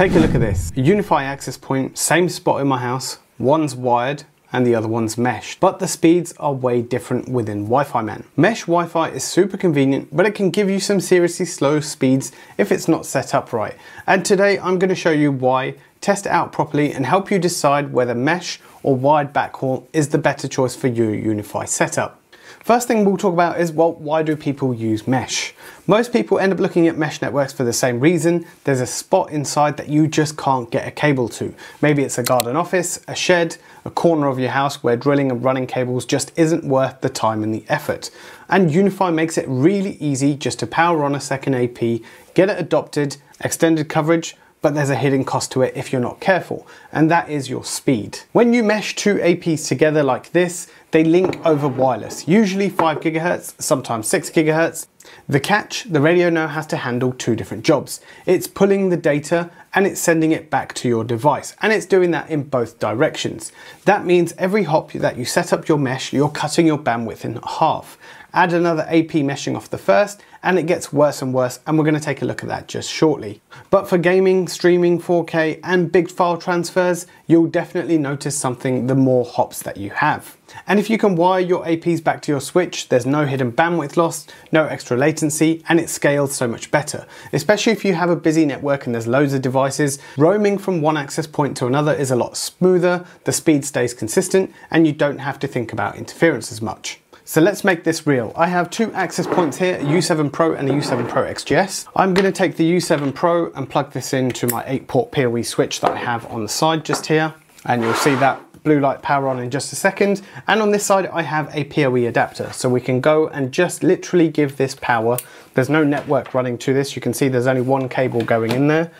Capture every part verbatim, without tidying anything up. Take a look at this. UniFi access point, same spot in my house. One's wired and the other one's meshed, but the speeds are way different within WiFiman. Mesh Wi-Fi is super convenient, but it can give you some seriously slow speeds if it's not set up right. And today I'm going to show you why, test it out properly, and help you decide whether mesh or wired backhaul is the better choice for your UniFi setup. First thing we'll talk about is, well, why do people use mesh? Most people end up looking at mesh networks for the same reason. There's a spot inside that you just can't get a cable to. Maybe it's a garden office, a shed, a corner of your house where drilling and running cables just isn't worth the time and the effort. And UniFi makes it really easy just to power on a second A P, get it adopted, extended coverage, but there's a hidden cost to it if you're not careful, and that is your speed. When you mesh two A Ps together like this, they link over wireless, usually five gigahertz, sometimes six gigahertz. The catch, the radio now has to handle two different jobs. It's pulling the data and it's sending it back to your device, and it's doing that in both directions. That means every hop that you set up your mesh, you're cutting your bandwidth in half. Add another A P meshing off the first, and it gets worse and worse, and we're going to take a look at that just shortly. But for gaming, streaming, four K, and big file transfers, you'll definitely notice something the more hops that you have. And if you can wire your A Ps back to your switch, there's no hidden bandwidth loss, no extra latency, and it scales so much better. Especially if you have a busy network and there's loads of devices, roaming from one access point to another is a lot smoother, the speed stays consistent, and you don't have to think about interference as much. So let's make this real. I have two access points here, a U seven Pro and a U seven Pro X G S. I'm going to take the U seven Pro and plug this into my eight port PoE switch that I have on the side just here, and you'll see that blue light power on in just a second. And on this side I have a PoE adapter, so we can go and just literally give this power. There's no network running to this. You can see there's only one cable going in there,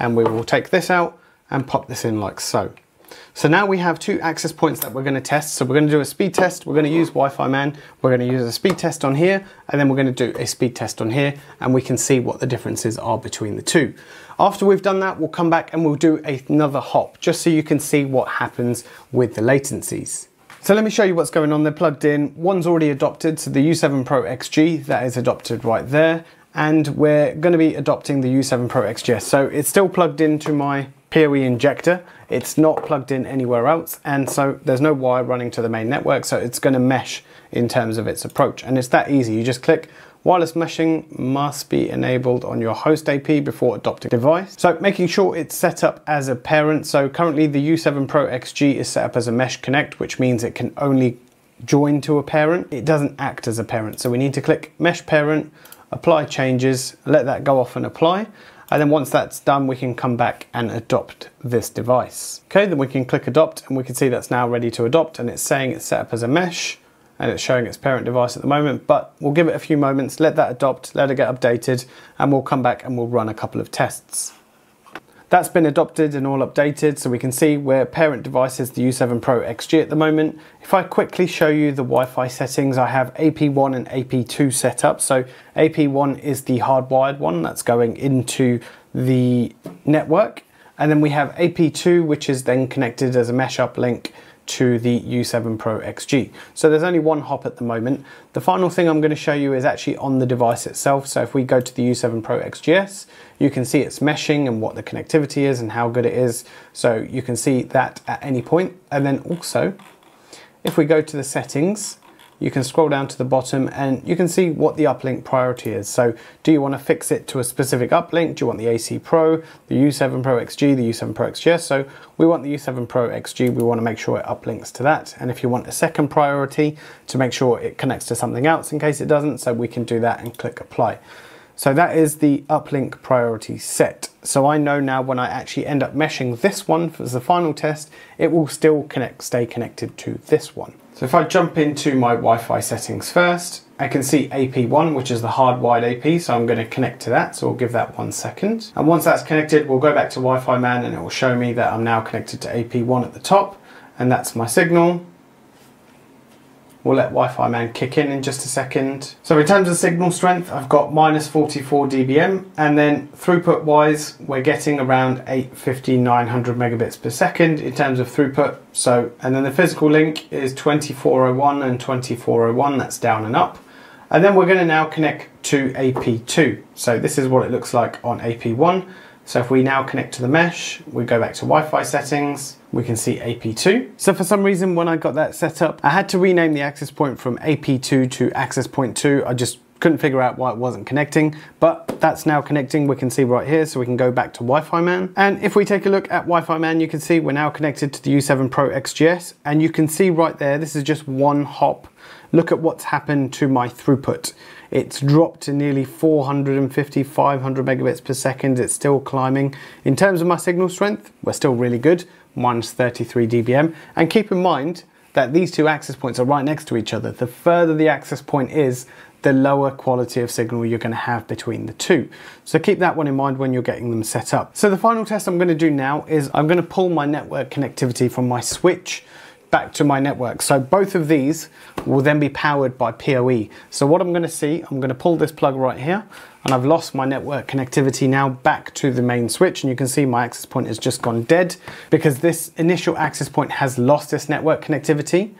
and we will take this out and pop this in like so. So now we have two access points that we're going to test. So we're going to do a speed test, we're going to use WiFiman, we're going to use a speed test on here, and then we're going to do a speed test on here, and we can see what the differences are between the two. After we've done that, we'll come back and we'll do another hop, just so you can see what happens with the latencies. So let me show you what's going on. They're plugged in, one's already adopted, so the U seven Pro X G, that is adopted right there, and we're going to be adopting the U seven Pro X G S. So it's still plugged into my PoE injector, it's not plugged in anywhere else, and so there's no wire running to the main network, so it's going to mesh in terms of its approach. And it's that easy, you just click wireless meshing must be enabled on your host A P before adopting device. So making sure it's set up as a parent. So currently the U seven Pro X G is set up as a mesh connect, which means it can only join to a parent, it doesn't act as a parent. So we need to click mesh parent, apply changes, let that go off and apply. And then once that's done, we can come back and adopt this device. Okay, then we can click adopt, and we can see that's now ready to adopt, and it's saying it's set up as a mesh and it's showing its parent device at the moment, but we'll give it a few moments, let that adopt, let it get updated, and we'll come back and we'll run a couple of tests. That's been adopted and all updated, so we can see where parent device is the U seven Pro X G at the moment. If I quickly show you the Wi-Fi settings, I have A P one and A P two set up. So A P one is the hardwired one that's going into the network. And then we have A P two, which is then connected as a mesh uplink to the U seven Pro X G. So there's only one hop at the moment. The final thing I'm going to show you is actually on the device itself. So if we go to the U seven Pro X G S, you can see it's meshing and what the connectivity is and how good it is. So you can see that at any point. And then also, if we go to the settings, you can scroll down to the bottom and you can see what the uplink priority is. So do you want to fix it to a specific uplink? Do you want the A C Pro, the U seven Pro X G, the U seven Pro X G S? So we want the U seven Pro X G, we want to make sure it uplinks to that. And if you want a second priority to make sure it connects to something else in case it doesn't, so we can do that and click apply. So that is the uplink priority set. So I know now when I actually end up meshing this one as the final test, it will still connect, stay connected to this one. So if I jump into my Wi-Fi settings first, I can see A P one, which is the hardwired A P, so I'm going to connect to that, so we'll give that one second. And once that's connected, we'll go back to WiFiMan and it will show me that I'm now connected to A P one at the top, and that's my signal. We'll let WiFiMan kick in in just a second. So in terms of signal strength, I've got minus forty-four d B m, and then throughput wise, we're getting around eight fifty, nine hundred megabits per second in terms of throughput. So, and then the physical link is twenty-four oh one and twenty-four oh one, that's down and up. And then we're going to now connect to A P two. So this is what it looks like on A P one. So if we now connect to the mesh, we go back to Wi-Fi settings, we can see A P two. So for some reason, when I got that set up, I had to rename the access point from A P two to access point two. I just couldn't figure out why it wasn't connecting, but that's now connecting. We can see right here, so we can go back to WiFiman. And if we take a look at WiFiman, you can see we're now connected to the U seven Pro X G S, and you can see right there, this is just one hop. Look at what's happened to my throughput. It's dropped to nearly four hundred fifty, five hundred megabits per second. It's still climbing. In terms of my signal strength, we're still really good, minus thirty-three dBm. And keep in mind that these two access points are right next to each other. The further the access point is, the lower quality of signal you're going to have between the two. So keep that one in mind when you're getting them set up. So the final test I'm going to do now is I'm going to pull my network connectivity from my switch back to my network. So both of these will then be powered by P O E. So what I'm going to see, I'm going to pull this plug right here, and I've lost my network connectivity now back to the main switch, and you can see my access point has just gone dead because this initial access point has lost its network connectivity.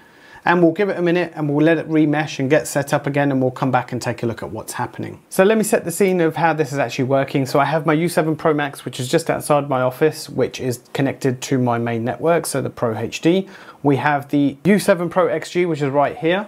And we'll give it a minute and we'll let it remesh and get set up again, and we'll come back and take a look at what's happening. So let me set the scene of how this is actually working. So I have my U seven Pro Max, which is just outside my office, which is connected to my main network, so the Pro H D. We have the U seven Pro X G, which is right here,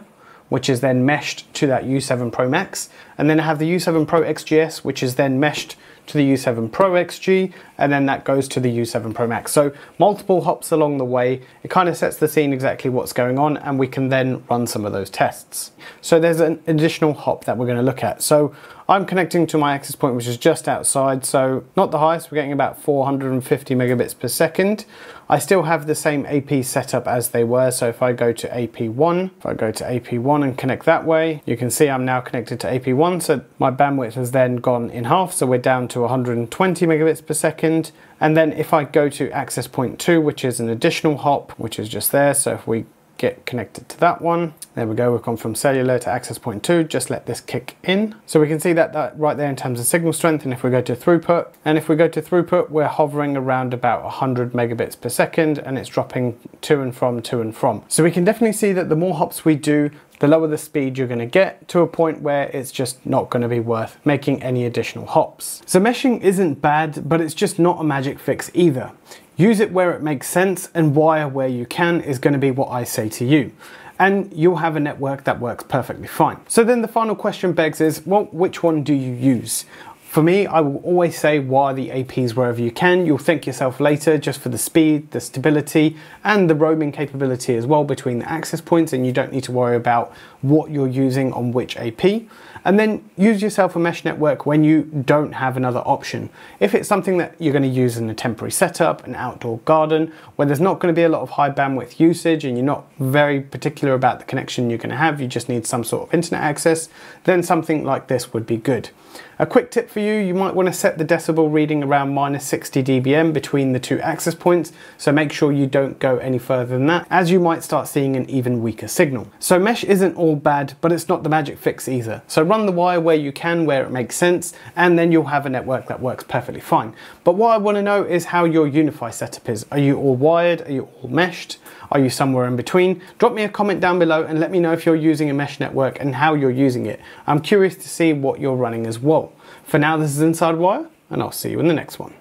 which is then meshed to that U seven Pro Max. And then I have the U seven Pro X G S, which is then meshed to the U seven Pro X G, and then that goes to the U seven Pro Max. So multiple hops along the way. It kind of sets the scene exactly what's going on, and we can then run some of those tests. So there's an additional hop that we're going to look at. So I'm connecting to my access point, which is just outside, so not the highest. We're getting about four hundred fifty megabits per second. I still have the same A P setup as they were, so if I go to A P one, if I go to A P one and connect that way, you can see I'm now connected to A P one, so my bandwidth has then gone in half, so we're down to one hundred twenty megabits per second. And then if I go to access point two, which is an additional hop, which is just there, so if we get connected to that one, there we go, we've gone from cellular to access point two, just let this kick in. So we can see that, that right there in terms of signal strength. And if we go to throughput, and if we go to throughput, we're hovering around about one hundred megabits per second, and it's dropping to and from, to and from. So we can definitely see that the more hops we do, the lower the speed you're going to get, to a point where it's just not going to be worth making any additional hops. So meshing isn't bad, but it's just not a magic fix either. Use it where it makes sense, and wire where you can is going to be what I say to you. And you'll have a network that works perfectly fine. So then the final question begs is, well, which one do you use? For me, I will always say wire the A Ps wherever you can. You'll thank yourself later just for the speed, the stability, and the roaming capability as well between the access points, and you don't need to worry about what you're using on which A P. And then use yourself a mesh network when you don't have another option. If it's something that you're going to use in a temporary setup, an outdoor garden, where there's not going to be a lot of high bandwidth usage and you're not very particular about the connection you're going to have, you just need some sort of internet access, then something like this would be good. A quick tip for you, you might want to set the decibel reading around minus sixty dBm between the two access points, so make sure you don't go any further than that, as you might start seeing an even weaker signal. So mesh isn't all bad, but it's not the magic fix either. So run the wire where you can, where it makes sense, and then you'll have a network that works perfectly fine. But what I want to know is how your UniFi setup is. Are you all wired? Are you all meshed? Are you somewhere in between? Drop me a comment down below and let me know if you're using a mesh network and how you're using it. I'm curious to see what you're running as well. For now, this is InsideWire, and I'll see you in the next one.